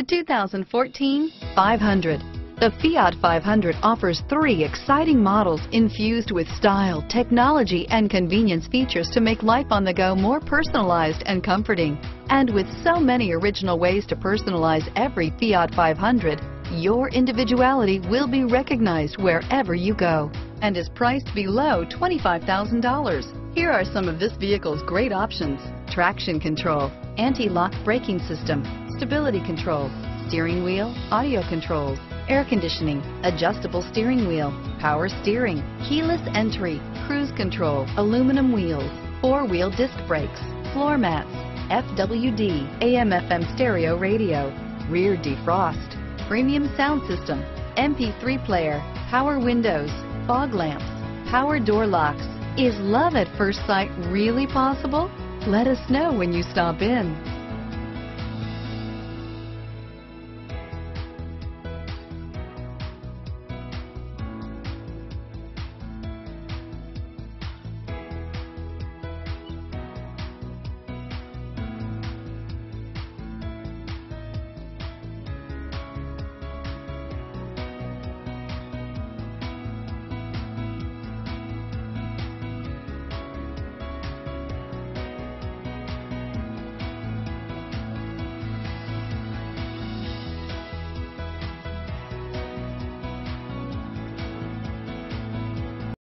The 2014 500. The Fiat 500 offers 3 exciting models infused with style, technology, and convenience features to make life on the go more personalized and comforting. And with so many original ways to personalize every Fiat 500, your individuality will be recognized wherever you go, and is priced below $25,000. Here are some of this vehicle's great options: traction control, anti-lock braking system, stability control, steering wheel audio controls, air conditioning, adjustable steering wheel, power steering, keyless entry, cruise control, aluminum wheels, 4-wheel disc brakes, floor mats, FWD, AM/FM stereo radio, rear defrost, premium sound system, MP3 player, power windows, fog lamps, power door locks. Is love at first sight really possible? Let us know when you stop in.